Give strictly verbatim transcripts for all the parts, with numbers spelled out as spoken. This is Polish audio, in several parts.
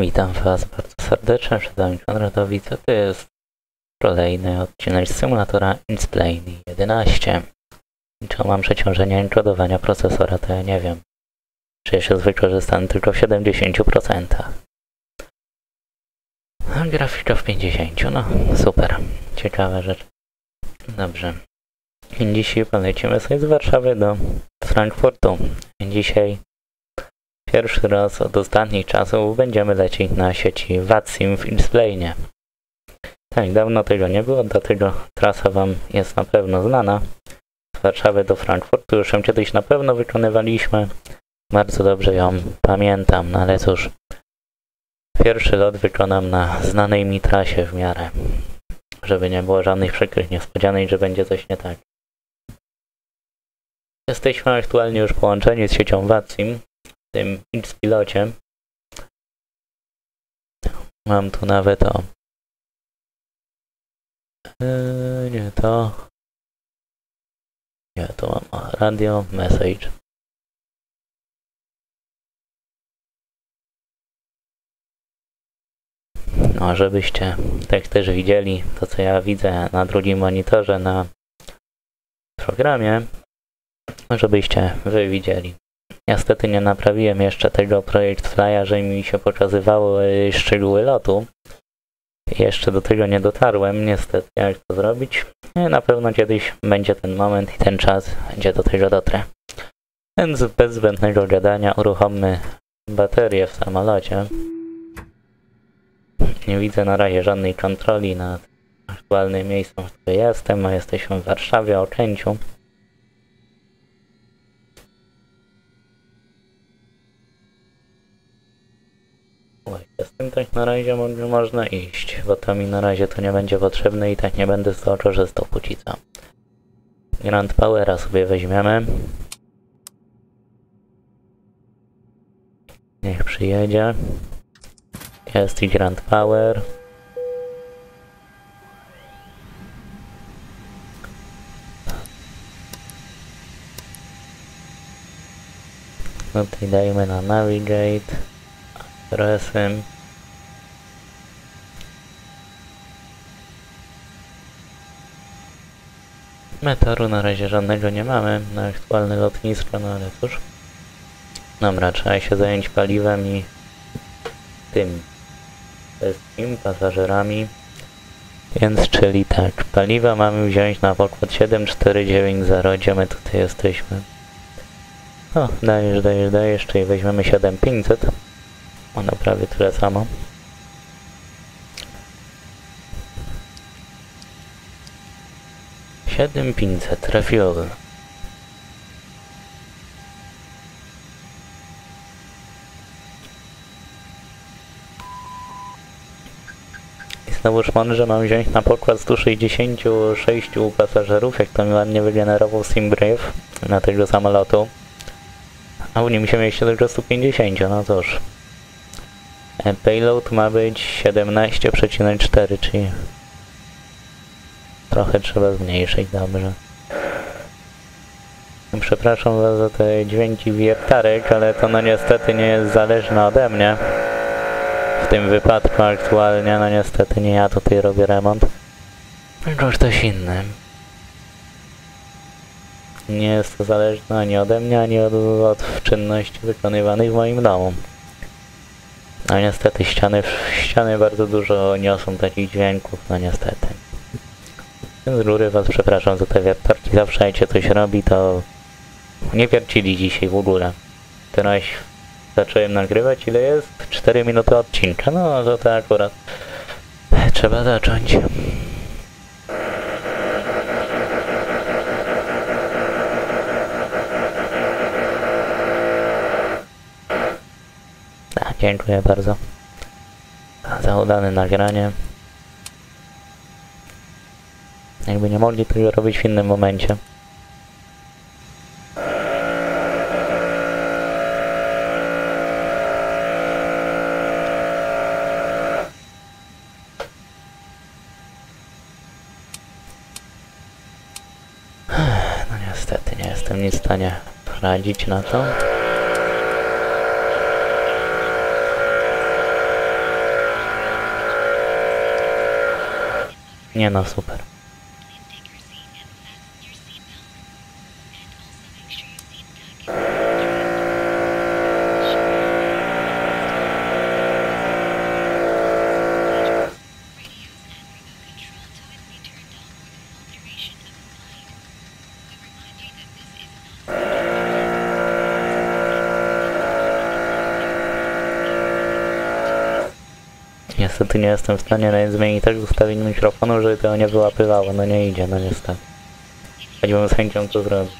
Witam Was bardzo serdecznie, przed Wami Konradowic, to jest kolejny odcinek z symulatora XPlane jedenaście. Liczą mam przeciążenie encodowania procesora, to ja nie wiem, czy jest wykorzystany tylko w siedemdziesięciu procentach. A grafika w pięćdziesięciu procentach, no super, ciekawa rzecz. Dobrze, dzisiaj polecimy sobie z Warszawy do Frankfurtu. Dzisiaj pierwszy raz od ostatnich czasów będziemy lecieć na sieci VATSIM w XPlane'ie. Tak, dawno tego nie było, dlatego trasa Wam jest na pewno znana. Z Warszawy do Frankfurtu już ją kiedyś na pewno wykonywaliśmy. Bardzo dobrze ją pamiętam, no ale cóż, pierwszy lot wykonam na znanej mi trasie w miarę. Żeby nie było żadnych przykrych niespodzianek, że będzie coś nie tak. Jesteśmy aktualnie już połączeni z siecią VATSIM. W tym X-pilocie. Mam tu nawet o... Yy, nie to... Nie, tu mam o, radio, message. No, żebyście tak też widzieli to, co ja widzę na drugim monitorze na programie, żebyście wy widzieli. Niestety nie naprawiłem jeszcze tego projekt flya, że mi się pokazywały szczegóły lotu. Jeszcze do tego nie dotarłem, niestety, jak to zrobić. Na pewno kiedyś będzie ten moment i ten czas, gdzie do tego dotrę. Więc bez zbędnego gadania uruchommy baterię w samolocie. Nie widzę na razie żadnej kontroli nad aktualnym miejscem, w którym jestem, a jesteśmy w Warszawie, Okęciu. Z tym tak na razie można iść, bo to mi na razie to nie będzie potrzebne i tak nie będę z tego korzystał póki co. Grand Powera sobie weźmiemy. Niech przyjedzie. Jest i Grand Power. No to dajmy na Navigate. Resem. Metaru na razie żadnego nie mamy na aktualne lotnisko, no ale cóż. Dobra, trzeba się zająć paliwem i tym wszystkim, pasażerami. Więc czyli tak, paliwa mamy wziąć na pokład siedem cztery dziewięć zero, gdzie my tutaj jesteśmy. O, dajesz, dajesz, dajesz, czyli weźmiemy siedem pięćset. Ona prawie tyle samo. siedem pięćset, refuel. I znowu szmon, że mam wziąć na pokład stu sześćdziesięciu sześciu pasażerów, jak to mi ładnie wygenerował Simbrief na tego samolotu. A u nim się mieści tylko stu pięćdziesięciu, no cóż. Payload ma być siedemnaście przecinek cztery, czyli trochę trzeba zmniejszyć, dobrze. Przepraszam Was za te dźwięki wiertarek, ale to no niestety nie jest zależne ode mnie. W tym wypadku aktualnie, no niestety nie ja tutaj robię remont. Tylko ktoś inny. Nie jest to zależne ani ode mnie, ani od, od czynności wykonywanych w moim domu. No niestety ściany, ściany bardzo dużo niosą takich dźwięków, no niestety. Z góry Was przepraszam za te wiertarki, zawsze jak się coś robi, to nie wiercili dzisiaj w ogóle. Teraz zacząłem nagrywać, ile jest? cztery minuty odcinka, no to to akurat trzeba zacząć. Dziękuję bardzo za udane nagranie. Jakby nie mogli tego robić w innym momencie. No niestety nie jestem nic w stanie radzić na to. Nie no, super. Niestety nie jestem w stanie nawet zmienić tego ustawień mikrofonu, żeby to nie wyłapywało. No nie idzie, no niestety. Choćbym z chęcią to zrobił.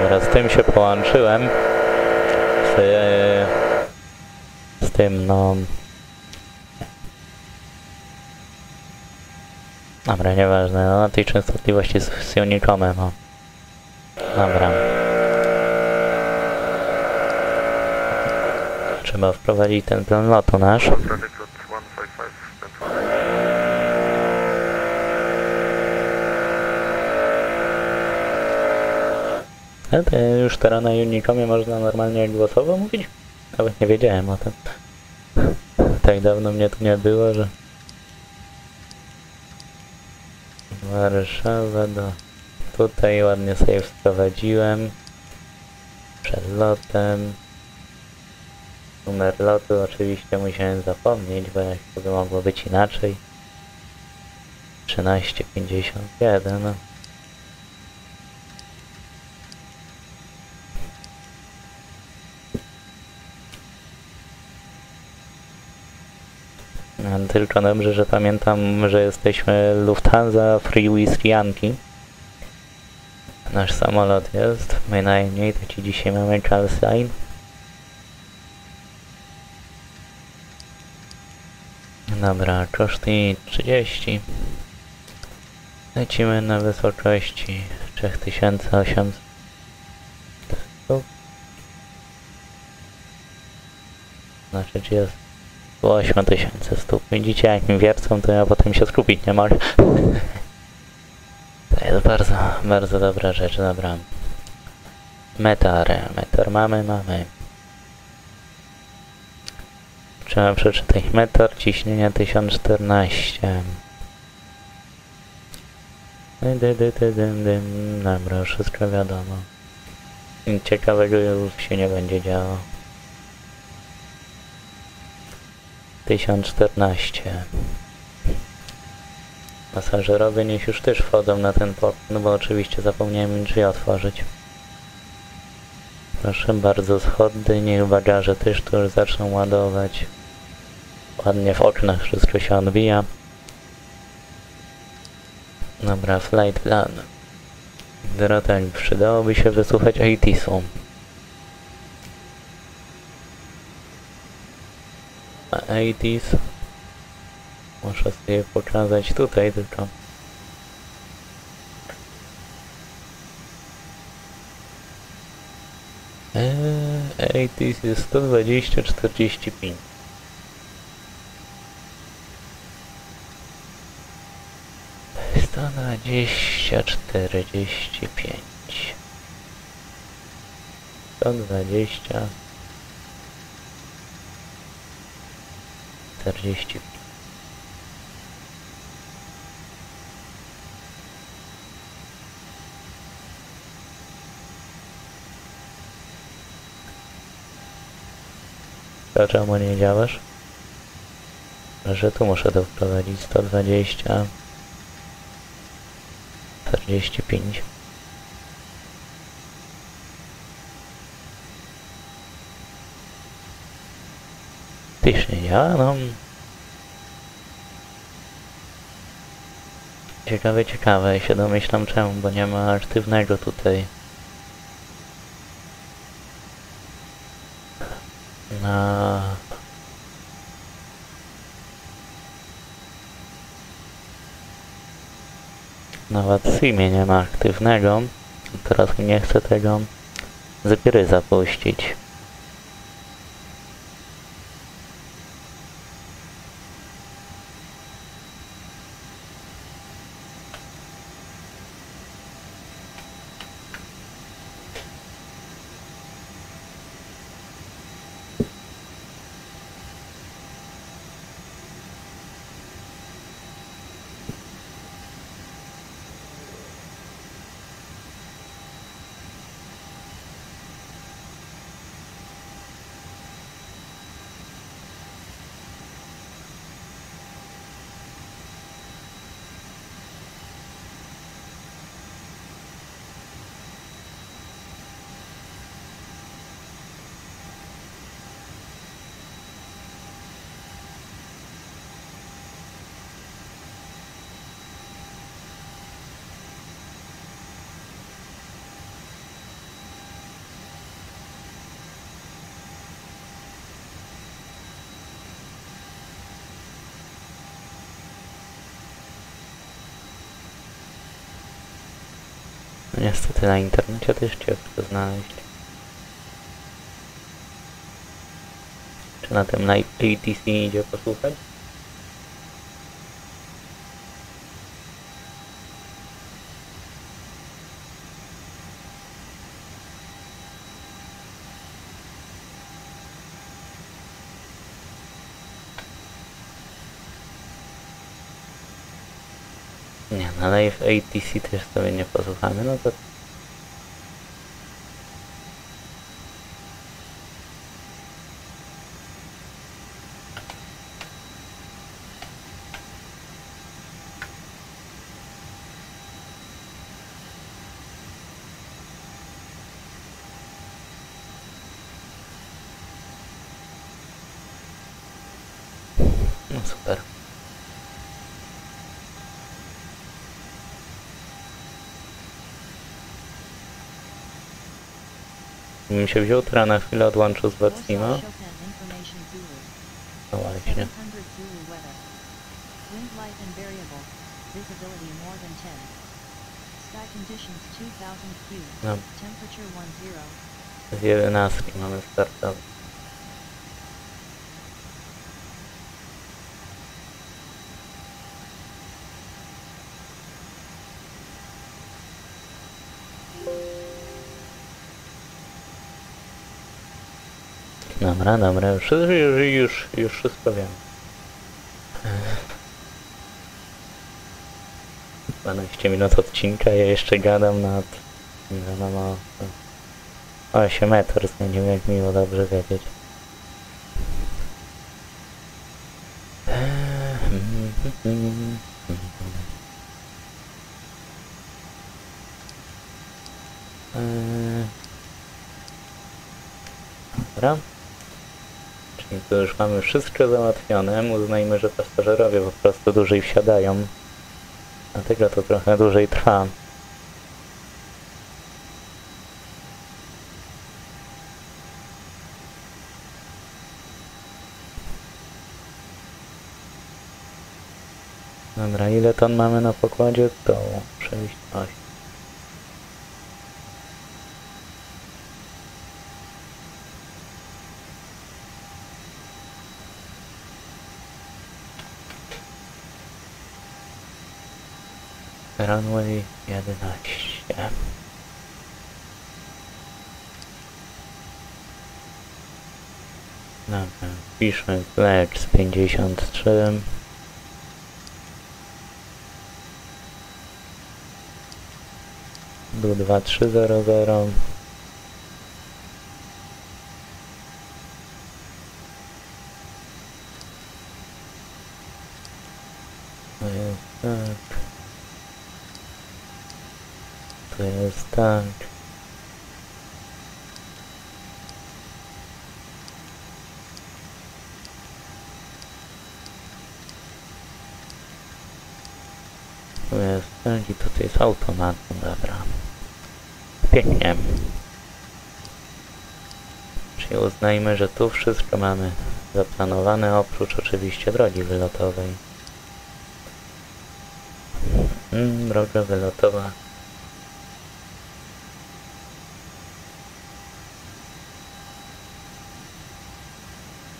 Dobra, z tym się połączyłem. Z, z tym, no... Dobra, nieważne, no na tej częstotliwości z Unicomem, no. Dobra. Trzeba wprowadzić ten plan lotu nasz. Ale to już teraz na Unicomie można normalnie głosowo mówić? Nawet nie wiedziałem o tym. Tak dawno mnie tu nie było, że... Warszawa do... Tutaj ładnie sobie wprowadziłem. Przed lotem. Numer lotu oczywiście musiałem zapomnieć, bo jak to by mogło być inaczej. trzynaście pięćdziesiąt jeden. Tylko dobrze, że pamiętam, że jesteśmy Lufthansa Freeway Skanking. Nasz samolot jest, my najmniej, to ci dzisiaj mamy Calstein. Dobra, koszty trzydzieści. Lecimy na wysokości trzy tysiące osiemset. Znaczy, czy jest... osiem tysięcy stóp. Widzicie, jak mi wiercą, to ja potem się skupić nie mogę. To jest bardzo, bardzo dobra rzecz, dobra. Meteor, meteor mamy, mamy. Trzeba przeczytać meteor, ciśnienie tysiąc czternaście. Dobra, wszystko wiadomo. Ciekawego już się nie będzie działo. tysiąc czternaście. Pasażerowie niech już też wchodzą na ten port, no bo oczywiście zapomniałem im drzwi otworzyć. Proszę bardzo, schody, niech bagaże też tu już zaczną ładować. Ładnie w oknach wszystko się odbija. Dobra, flight plan. Dorotek, przydałoby się wysłuchać A T I S u. A T I S. Muszę sobie pokazać tutaj tylko. Eee, A T I S jest sto dwadzieścia czterdzieści pięć. sto dwadzieścia czterdzieści pięć. sto dwadzieścia. czterdzieści. To czemu nie działasz? Że tu muszę to wprowadzić. sto dwadzieścia. czterdzieści pięć. Tyś nie działa, no. Ciekawe, ciekawe, się domyślam czemu, bo nie ma aktywnego tutaj. Na... Na VATSIM-ie nie ma aktywnego. Teraz nie chcę tego z gry zapuścić. Niestety na internecie też ciężko to znaleźć. Czy na tym na A T I S idzie posłuchać? Nie, no ale w A T C też sobie nie posłuchamy, no to... No super. Mi się wziął tra na chwilę, odłączył z VATSIMa. No właśnie. No. Z jedenastki mamy startowy. Dobra, dobra, już, już, już, już wszystko wiem. dwanaście minut odcinka, ja jeszcze gadam nad... gadam o... o osiemnaście metrów, będzie jak miło, dobrze wiedzieć. Dobra. I tu już mamy wszystko załatwione, uznajmy, że pasażerowie po prostu dłużej wsiadają. Dlatego to trochę dłużej trwa. Dobra, ile ton mamy na pokładzie? To sześć osiem. Runway jedenaście. Dobra, piszmy plecz z pięćdziesiąt trzy. Do dwa trzy zero zero. To jest tak. To jest tak. To jest tak i tutaj jest automat. Dobra. Pięknie. Czyli uznajmy, że tu wszystko mamy zaplanowane, oprócz oczywiście drogi wylotowej. Mm, droga wylotowa.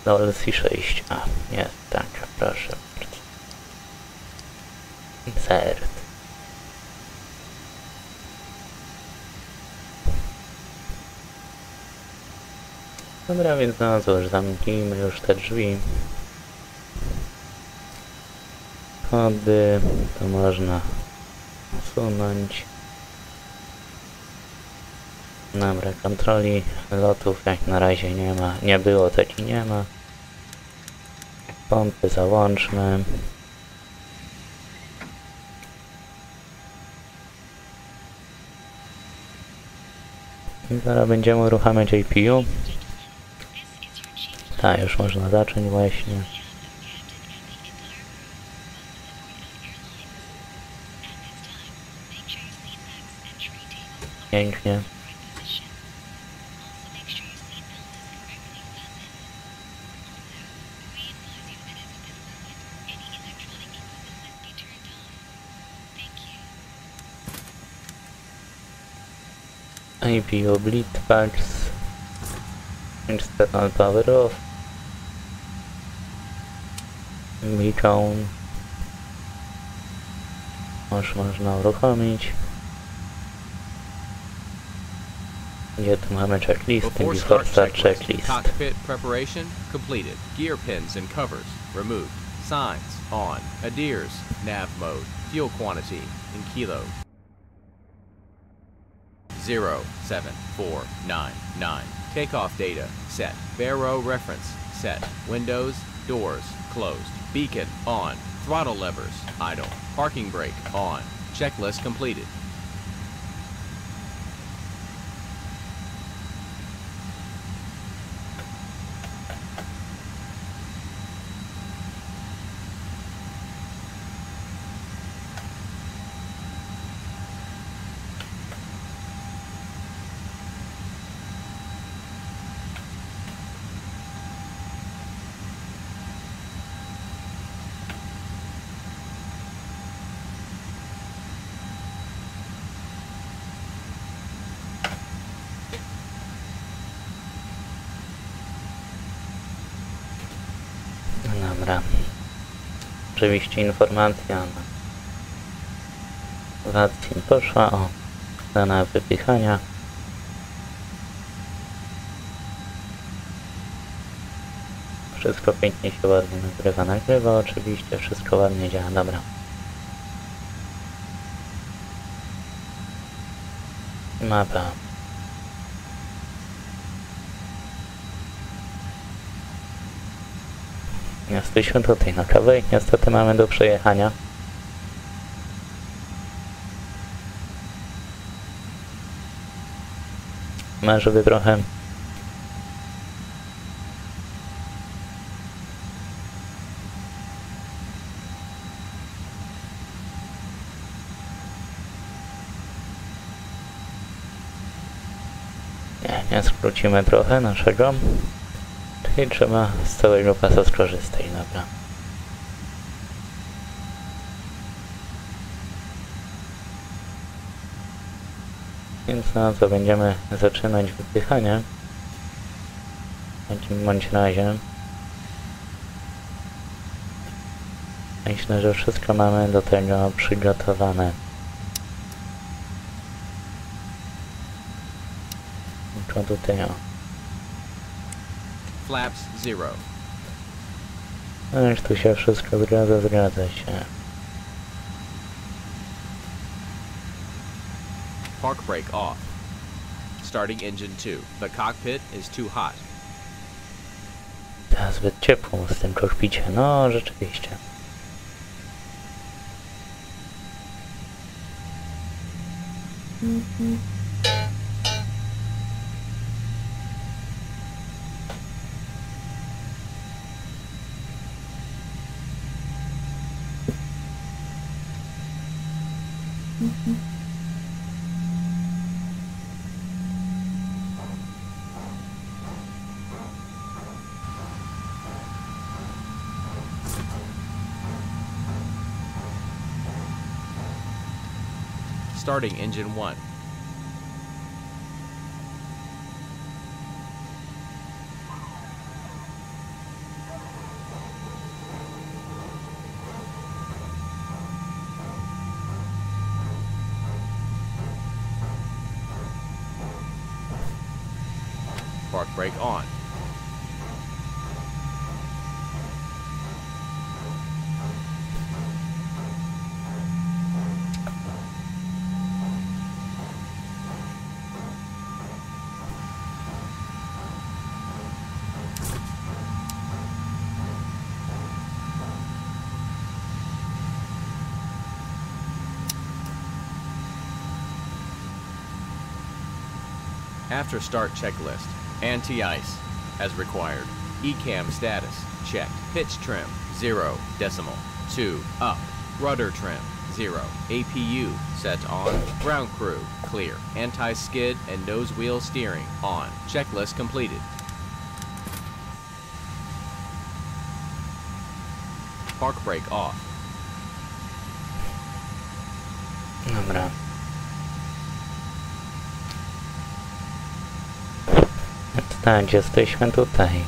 L C sześć A, nie, tak, proszę bardzo. Insert. Dobra, więc no cóż, zamknijmy już te drzwi. Schody to można usunąć. Dobra, kontroli lotów jak na razie nie ma, nie było, tak i nie ma. Pompy załączmy. I zaraz będziemy uruchamiać A P U. Tak, już można zacząć właśnie. Pięknie. I P U bleed packs, external power off, bleed on, aż można uruchomić. Gdzie tu mamy checklist? Wykorzysta checklist. Cockpit preparation completed. Gear pins and covers removed. Signs on. Adheres. Nav mode. Fuel quantity in kilo. Zero seven four nine nine. Takeoff data set. Barrow reference set. Windows doors closed. Beacon on. Throttle levers idle. Parking brake on. Checklist completed. Dobra, oczywiście informacja na VATSIM poszła, o, dane wypychania. Wszystko pięknie się ładnie nagrywa, nagrywa oczywiście, wszystko ładnie działa, dobra. Mapa. Jesteśmy tutaj na kawałek, niestety mamy do przejechania. Mamy, żeby trochę nie, nie skrócimy trochę naszego. I trzeba z całego pasa skorzystać, dobra. Więc na co będziemy zaczynać wypychanie. W tym bądź razie. Myślę, że wszystko mamy do tego przygotowane. Co tutaj o. Flaps zero. Aż tu się wszystko zgadza, zgadza się. Park brake off. Starting engine two. The cockpit is too hot. Ta, zbyt ciepło z tym kokpicie. No, rzeczywiście. Mm-hmm. Starting engine one. Park brake on. After start checklist, A T I S as required, E CAM status checked, pitch trim zero decimal two up, rudder trim zero, A P U set on, ground crew clear, anti-skid and nose wheel steering on, checklist completed. Park brake off. Dobra. stać, jesteśmy tutaj.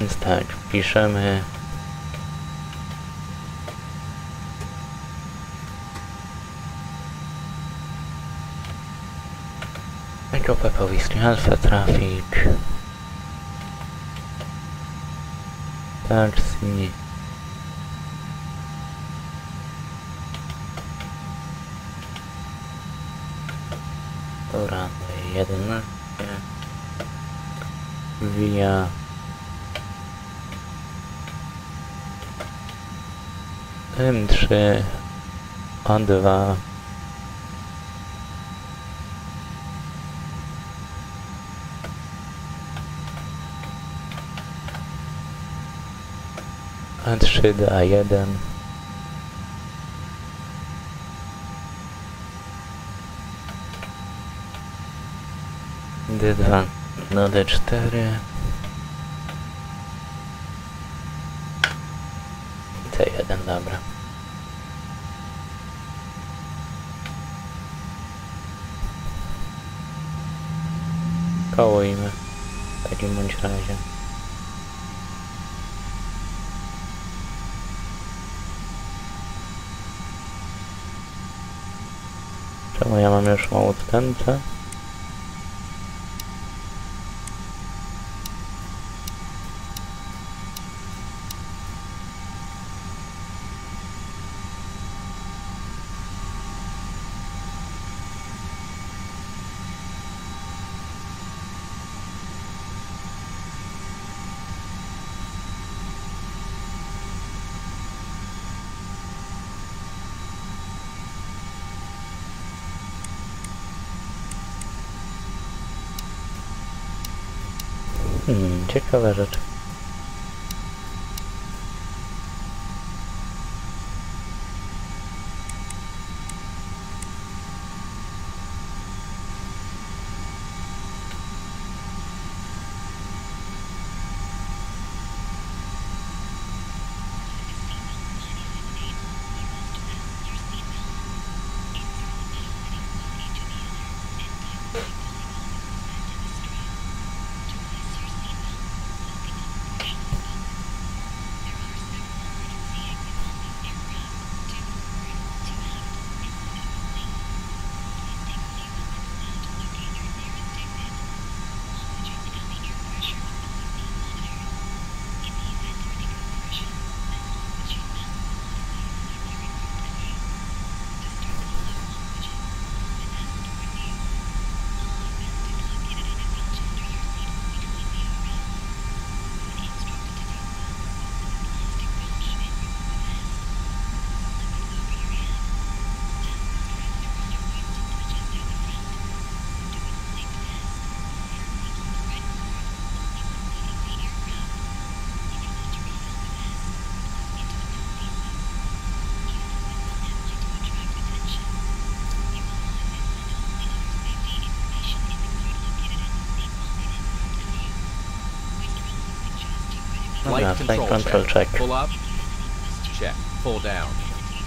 Więc tak, piszemy Europa Południowa Alpha Traffic Taxi jedenaście Via M trzy A dwa A trzy do A jeden D dwa do D cztery C jeden, dobra. Kołujmy w takim bądź razie. Czemu ja mam już małą odstępę? Hmm, ciekawa rzecz. Flight control, control check. check. Pull up. Check. Pull down.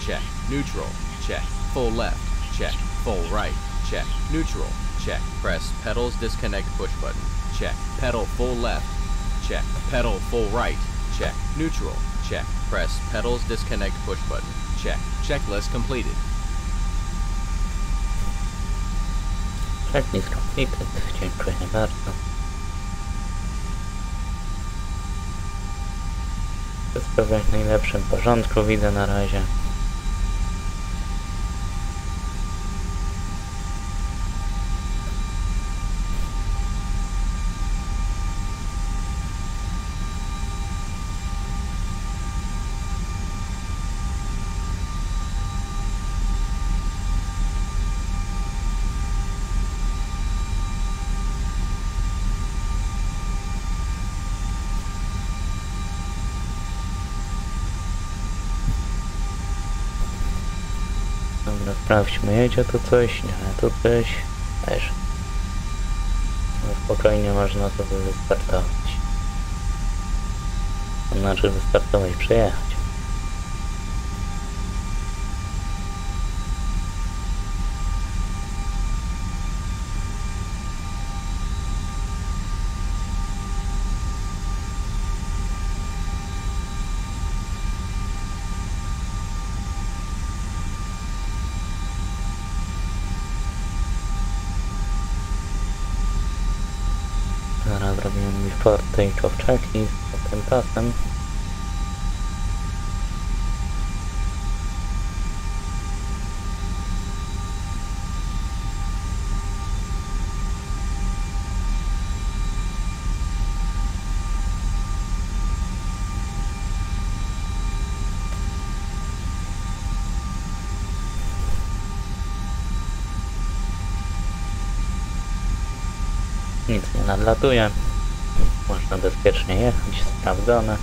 Check. Neutral. Check. Full left. Check. Full right. Check. Neutral. Check. Press pedals. Disconnect push button. Check. Pedal full left. Check. Pedal full right. Check. Neutral. Check. Press pedals. Disconnect push button. Check. Checklist completed. Checklist completed. Dziękuję bardzo. Wszystko w najlepszym porządku widzę na razie. Sprawdźmy, jedzie tu coś, nie, tu coś, też. No, spokojnie można to wystartować. To znaczy wystartować, przejechać. Zaraz robimy mi portrait of checklist z tym czasem. Nic nie nadlatuje, można bezpiecznie jechać, sprawdzone.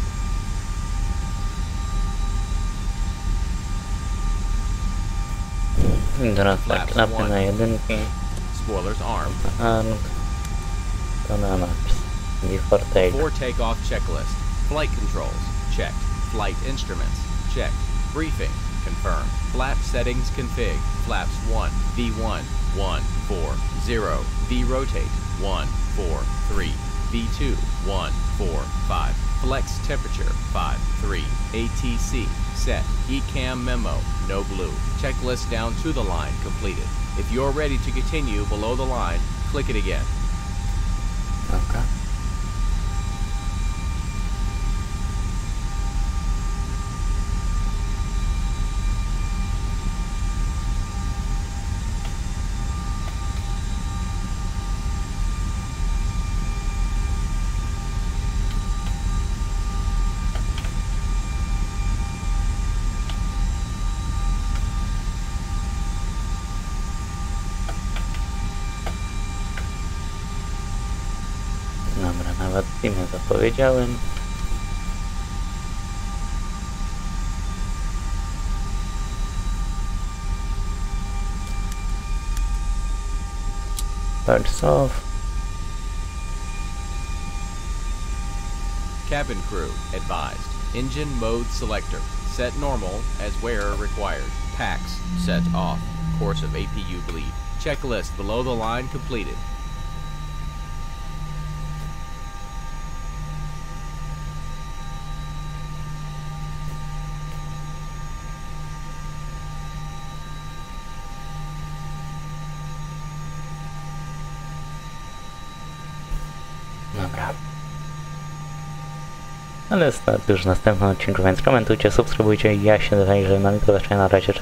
I teraz tak, klapy na jedynki. Armed. To na napis. Before takeoff checklist. Flight controls. Checked. Flight instruments. Checked. Briefing. Confirmed. Flap settings config. Flaps one, V one, one, four, zero. V-rotate. one, four, three, V two, one, four, five, flex temperature, five, three, A T C, set, E CAM memo, no blue, checklist down to the line completed. If you're ready to continue below the line, click it again. Okay. Nawet zapowiedziałem. Parts off. Cabin crew advised. Engine mode selector. Set normal as wearer required. Packs set off. Course of A P U bleed. Checklist below the line completed. Ale start już w następnym odcinku, więc komentujcie, subskrybujcie i ja się zajrzę na mikro. Na razie, cześć.